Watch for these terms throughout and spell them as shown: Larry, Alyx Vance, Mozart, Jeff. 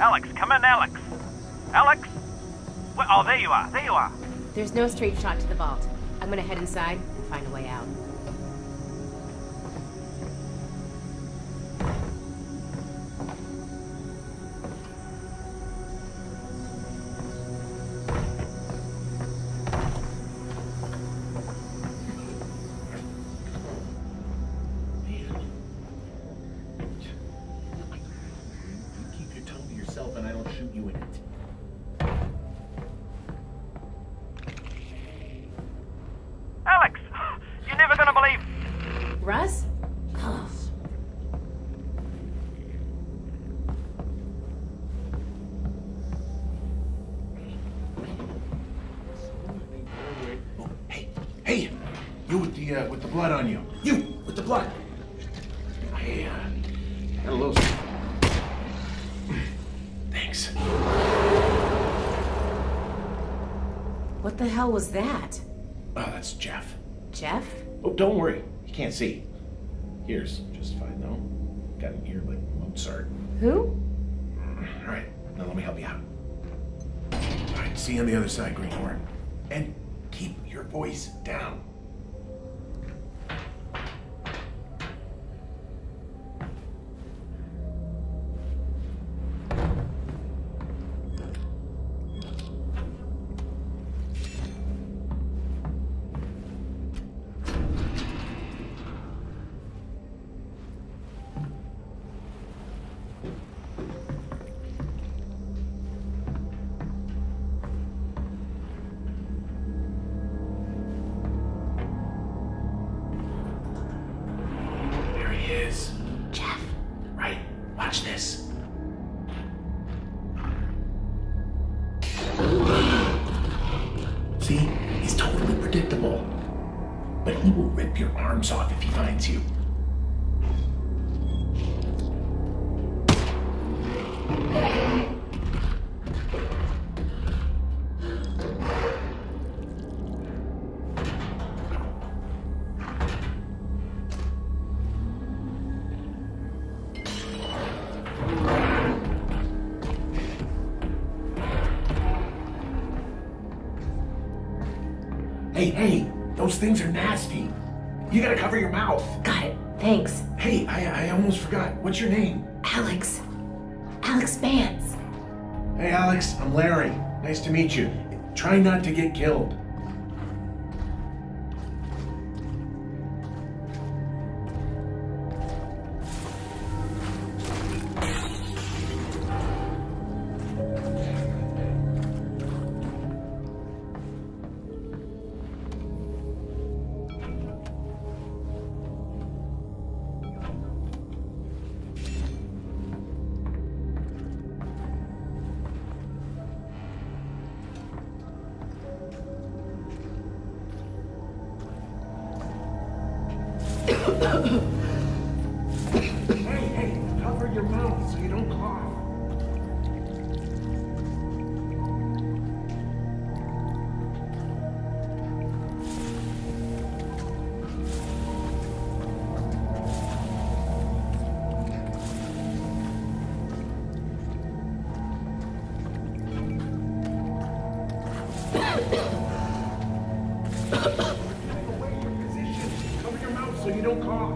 Alyx, come in, Alyx. Alyx? What? Oh, there you are. There you are. There's no straight shot to the vault. I'm gonna head inside and find a way out. Blood on you. You with the blood. I had a little. Thanks. What the hell was that? Oh, that's Jeff. Jeff? Oh, don't worry. He can't see. Here's just fine though. Got an ear like Mozart. Who? All right. Now let me help you out. All right. See you on the other side, Greenhorn. And keep your voice down. Hey, those things are nasty. You gotta cover your mouth. Got it, thanks. Hey, I almost forgot. What's your name? Alyx. Alyx Vance. Hey, Alyx, I'm Larry. Nice to meet you. Try not to get killed. no cost.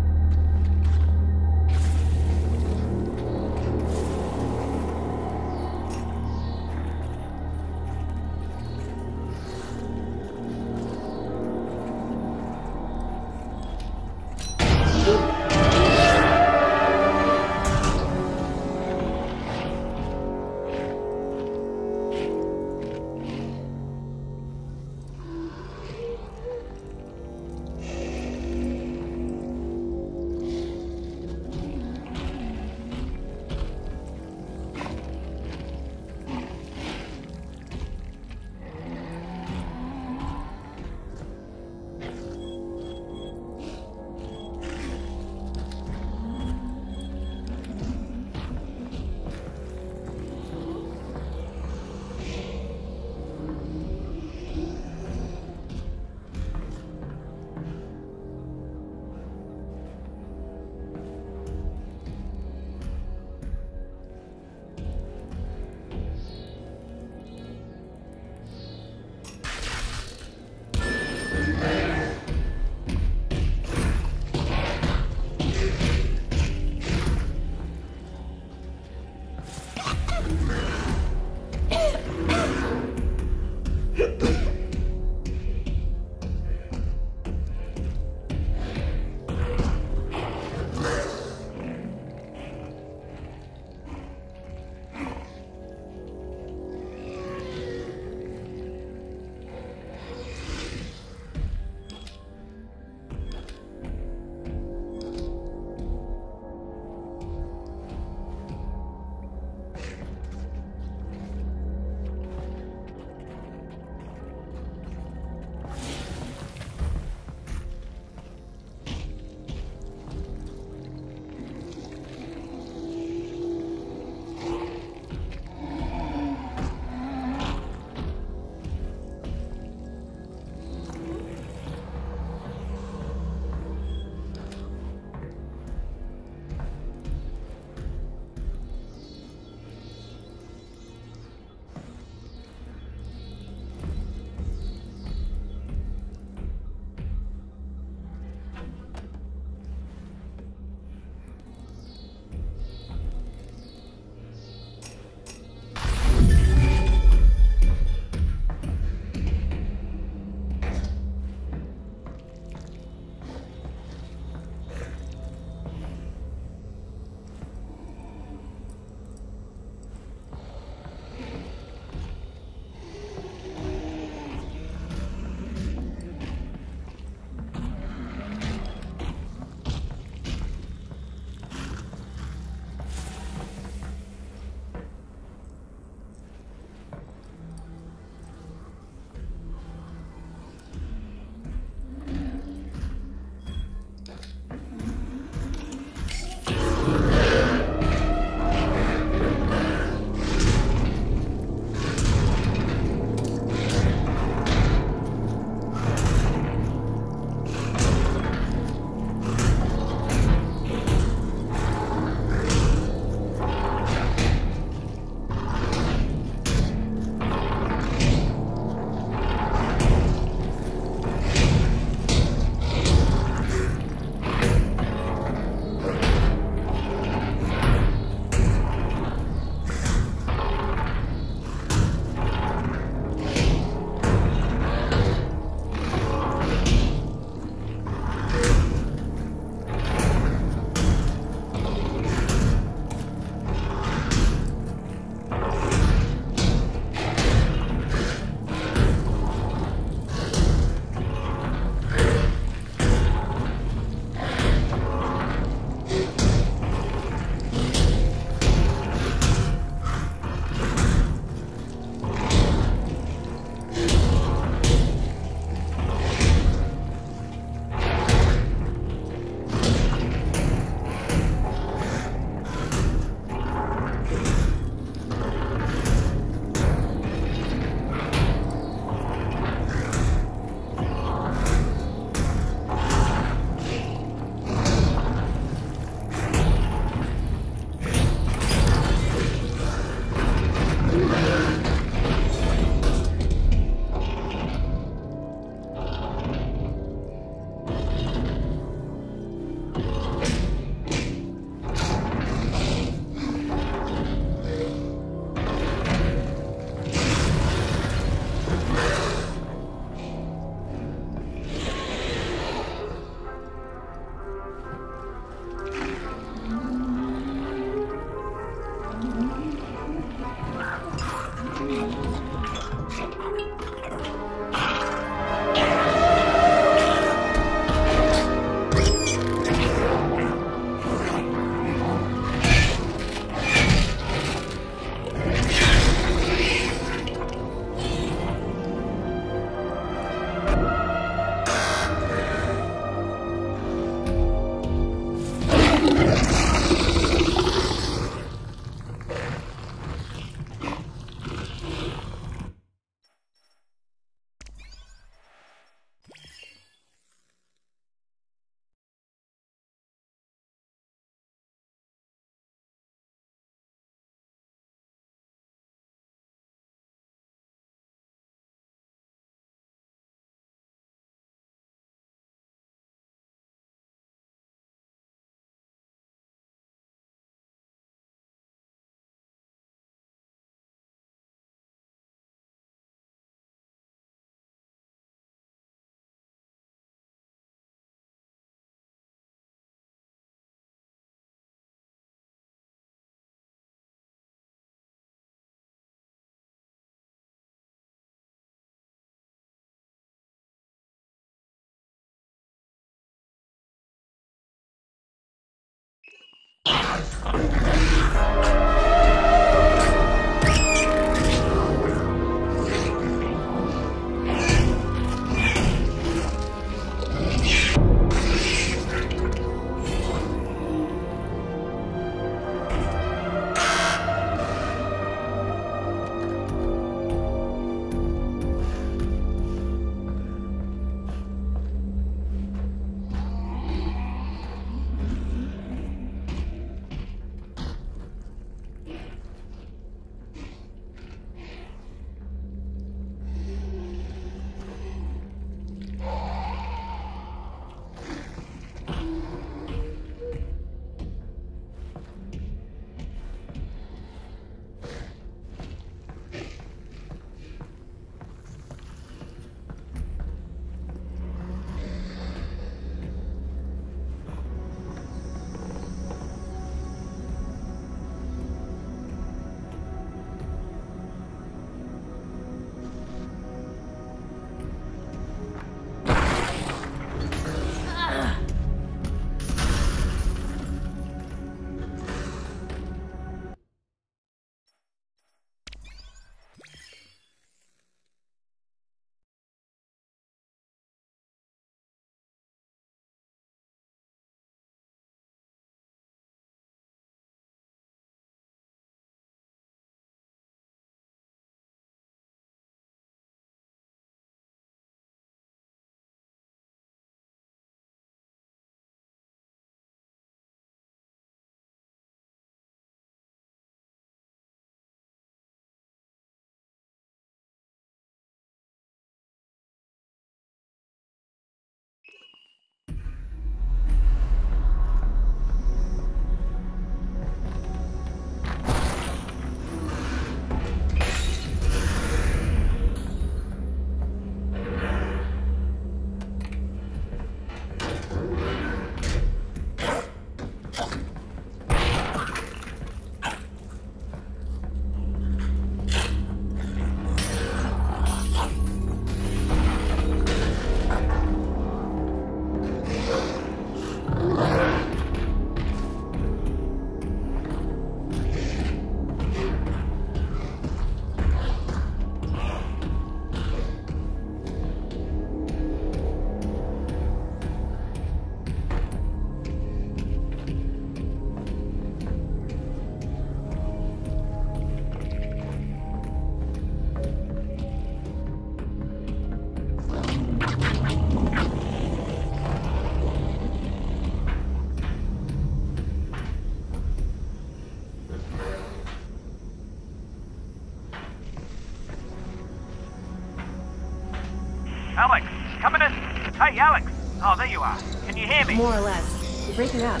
Alyx, coming in. Hey, Alyx. Oh, there you are. Can you hear me? More or less. You're breaking up.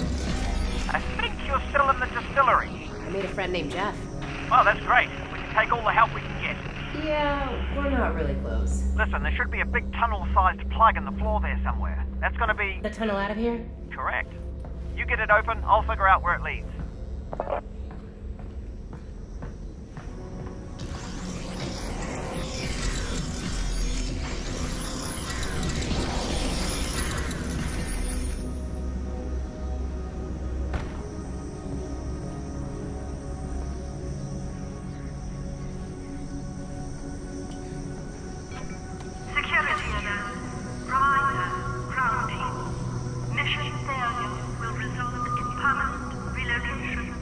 I think you're still in the distillery. I made a friend named Jeff. Well, that's great. We can take all the help we can get. Yeah, we're not really close. Listen, there should be a big tunnel-sized plug in the floor there somewhere. That's gonna be... The tunnel out of here? Correct. You get it open, I'll figure out where it leads. Mission failure will result in permanent relocation.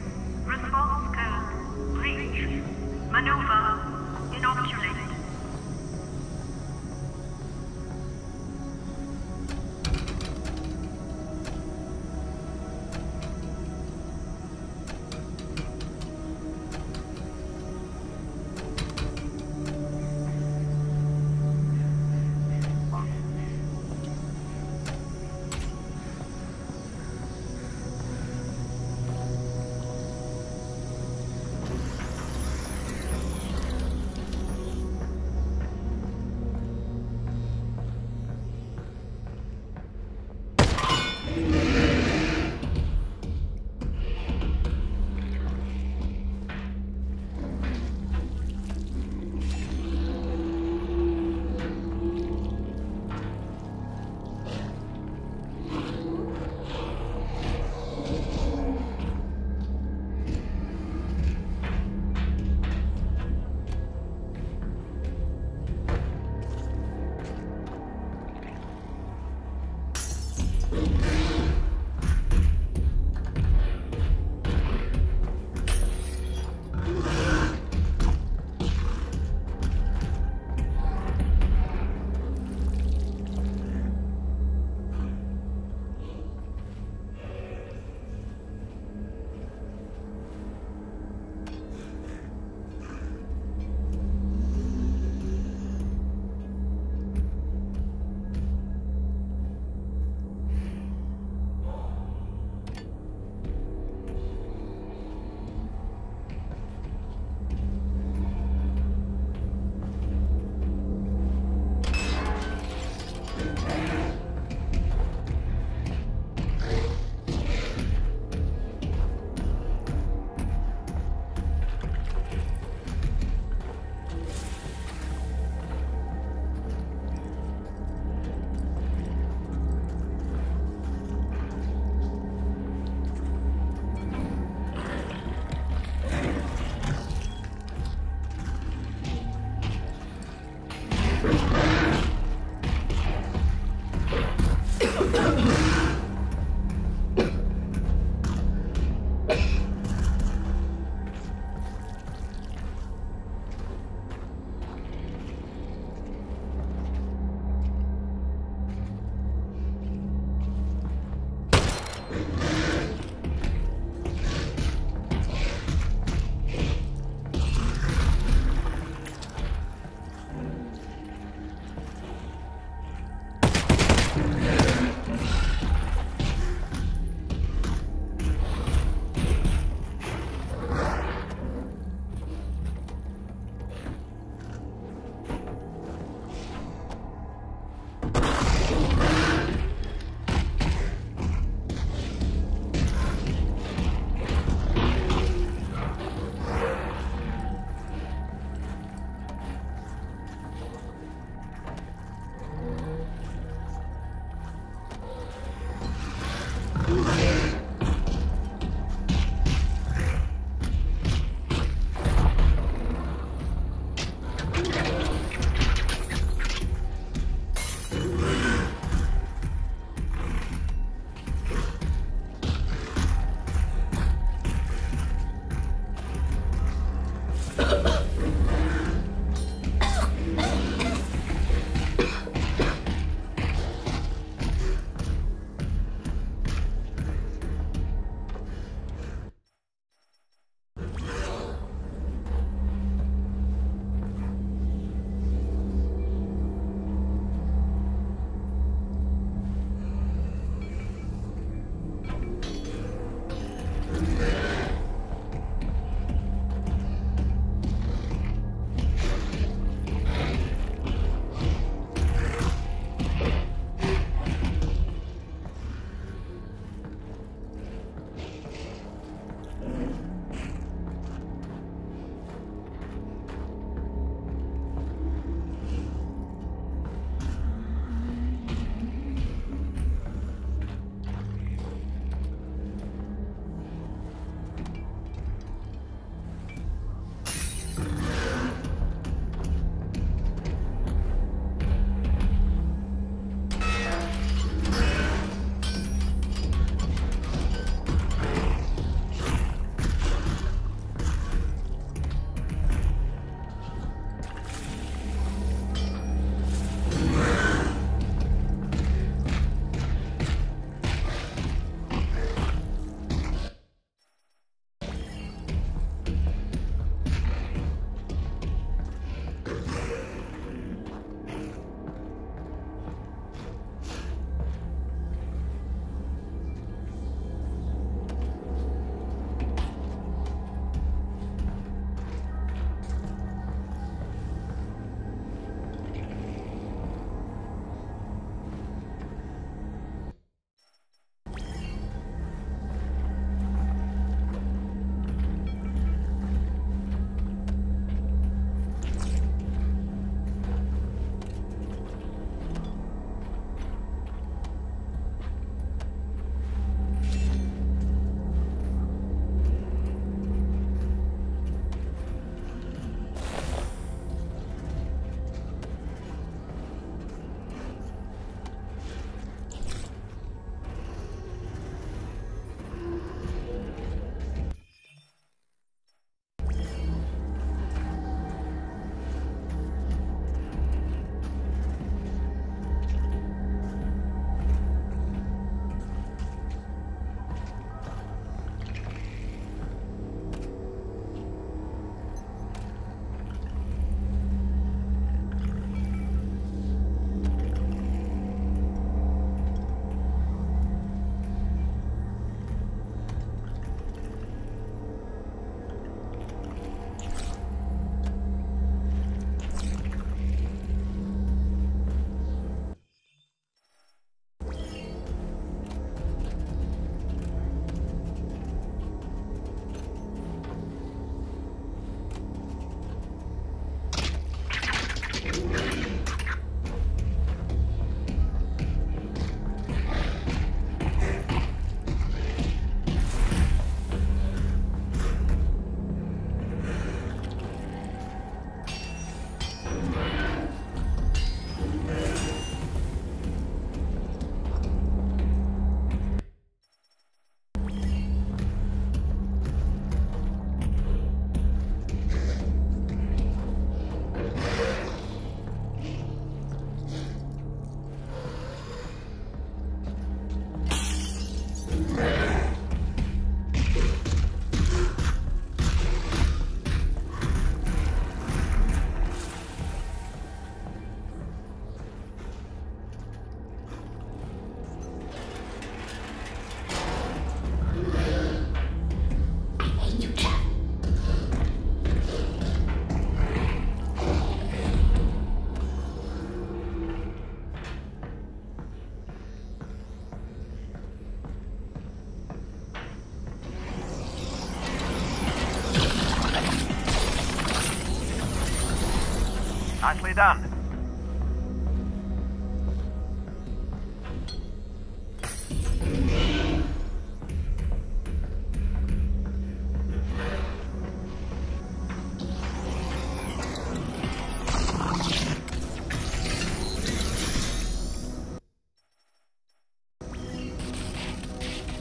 Nicely done.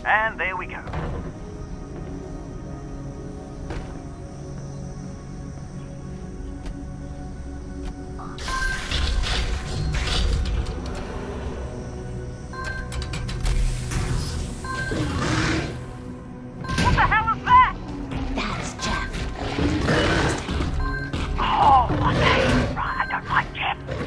And there we go. What the hell is that? That's Jeff. Oh, okay. Right, I don't like Jeff.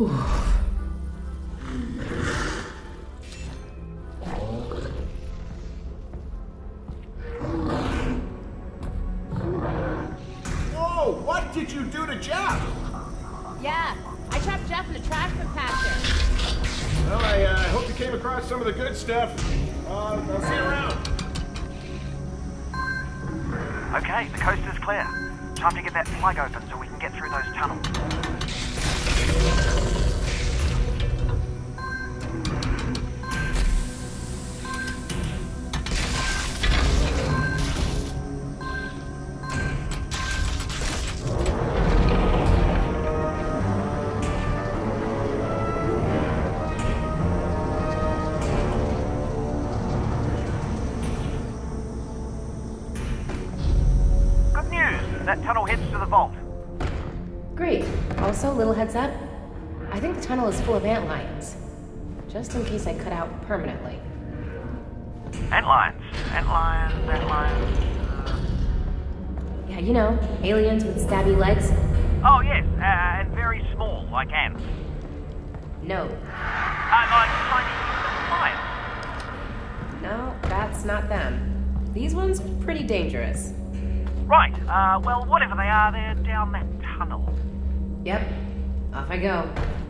Oof. Whoa, what did you do to Jeff? Yeah, I trapped Jeff in a trash compactor. Well, I hope you came across some of the good stuff. I'll see you around. Okay, the coast is clear. Time to get that plug open so we can get through those tunnels. Good news! That tunnel heads to the vault. Great. Also, little heads up. I think the tunnel is full of ant lions, just in case I cut out permanently. Ant lions, ant lions, ant lions. Yeah, you know, aliens with stabby legs. Oh yes, and very small, like ants. No. Like tiny lions. No, that's not them. These ones are pretty dangerous. Right. Well, whatever they are, they're down that tunnel. Yep. Off I go.